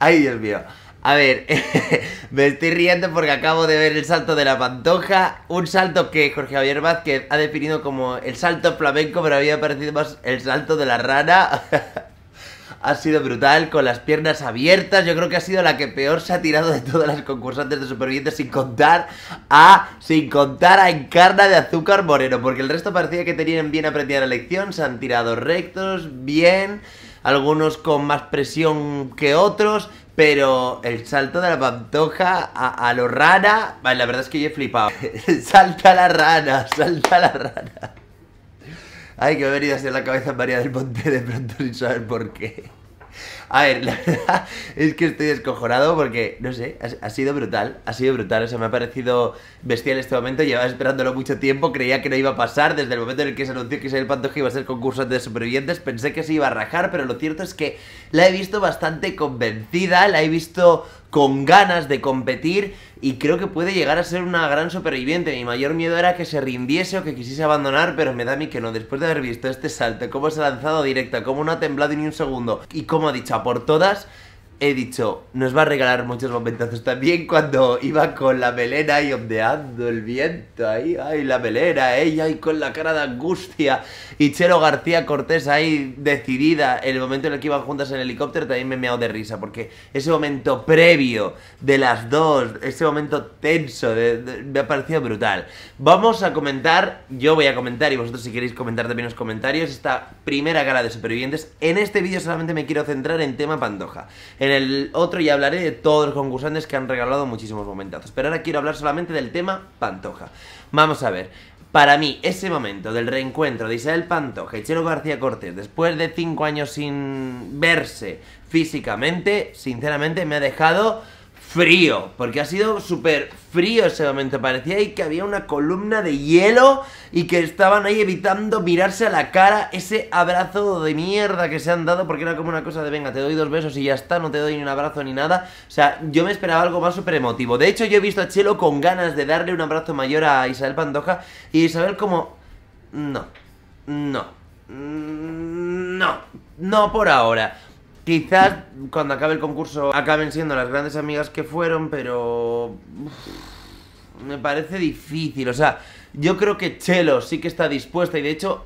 Ay, Dios mío. A ver, me estoy riendo porque acabo de ver el salto de la Pantoja. Un salto que Jorge Javier Vázquez ha definido como el salto flamenco, pero había parecido más el salto de la rana. Ha sido brutal, con las piernas abiertas. Yo creo que ha sido la que peor se ha tirado de todas las concursantes de Supervivientes, sin contar a Encarna de Azúcar Moreno, porque el resto parecía que tenían bien aprendida la lección. Se han tirado rectos, bien, algunos con más presión que otros, pero el salto de la Pantoja a lo rana, vale, la verdad es que yo he flipado. Salta la rana, salta la rana. Ay, que me ha venido así en la cabeza María del Monte de pronto sin saber por qué. A ver, la verdad es que estoy descojonado porque, no sé, ha sido brutal, o sea, me ha parecido bestial este momento, llevaba esperándolo mucho tiempo, creía que no iba a pasar, desde el momento en el que se anunció que Isabel Pantoja iba a ser concursante de Supervivientes, pensé que se iba a rajar, pero lo cierto es que la he visto bastante convencida, la he visto con ganas de competir y creo que puede llegar a ser una gran superviviente. Mi mayor miedo era que se rindiese o que quisiese abandonar, pero me da a mí que no. Después de haber visto este salto, cómo se ha lanzado directa, cómo no ha temblado ni un segundo y cómo ha dicho a por todas, he dicho, nos va a regalar muchos momentazos. También cuando iba con la melena y ondeando el viento ahí, ay, la melena, ella ahí con la cara de angustia, y Chelo García Cortés ahí decidida. El momento en el que iban juntas en el helicóptero también me he meado de risa, porque ese momento previo de las dos, ese momento tenso, me ha parecido brutal. Vamos a comentar, yo voy a comentar y vosotros si queréis comentar también en los comentarios esta primera gala de Supervivientes. En este vídeo solamente me quiero centrar en tema Pantoja. En el otro ya hablaré de todos los concursantes que han regalado muchísimos momentazos, pero ahora quiero hablar solamente del tema Pantoja. Vamos a ver, para mí ese momento del reencuentro de Isabel Pantoja y Chelo García Cortés después de 5 años sin verse físicamente, sinceramente me ha dejado frío, porque ha sido súper frío ese momento. Parecía ahí que había una columna de hielo y que estaban ahí evitando mirarse a la cara. Ese abrazo de mierda que se han dado, porque era como una cosa de venga, te doy 2 besos y ya está, no te doy ni un abrazo ni nada. O sea, yo me esperaba algo más súper emotivo. De hecho, yo he visto a Chelo con ganas de darle un abrazo mayor a Isabel Pantoja y Isabel como... No por ahora. Quizás cuando acabe el concurso acaben siendo las grandes amigas que fueron, pero... Uf, me parece difícil, o sea, yo creo que Chelo sí que está dispuesta y de hecho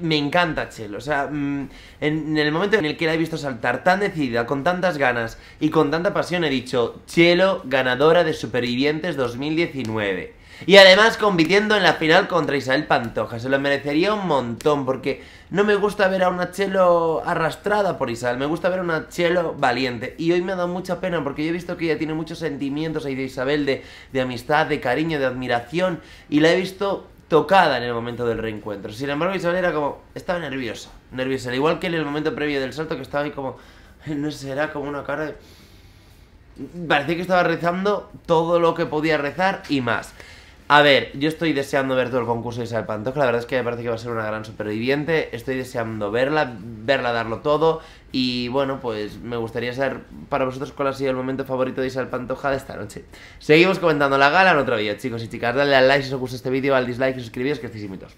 me encanta Chelo. O sea, en el momento en el que la he visto saltar tan decidida, con tantas ganas y con tanta pasión, he dicho, Chelo, ganadora de Supervivientes 2019. Y además compitiendo en la final contra Isabel Pantoja. Se lo merecería un montón, porque no me gusta ver a una Chelo arrastrada por Isabel, me gusta ver a una Chelo valiente. Y hoy me ha dado mucha pena porque yo he visto que ella tiene muchos sentimientos ahí de Isabel, de amistad, de cariño, de admiración, y la he visto tocada en el momento del reencuentro. Sin embargo, Isabel era como... estaba nerviosa, al igual que en el momento previo del salto, que estaba ahí como... no sé, era como una cara de... parecía que estaba rezando todo lo que podía rezar y más. A ver, yo estoy deseando ver todo el concurso de Isabel Pantoja, la verdad es que me parece que va a ser una gran superviviente, estoy deseando verla darlo todo y bueno, pues me gustaría saber para vosotros cuál ha sido el momento favorito de Isabel Pantoja de esta noche. Seguimos comentando la gala en otro vídeo, chicos y chicas, dale al like si os gusta este vídeo, al dislike y suscribiros que estéis invitados.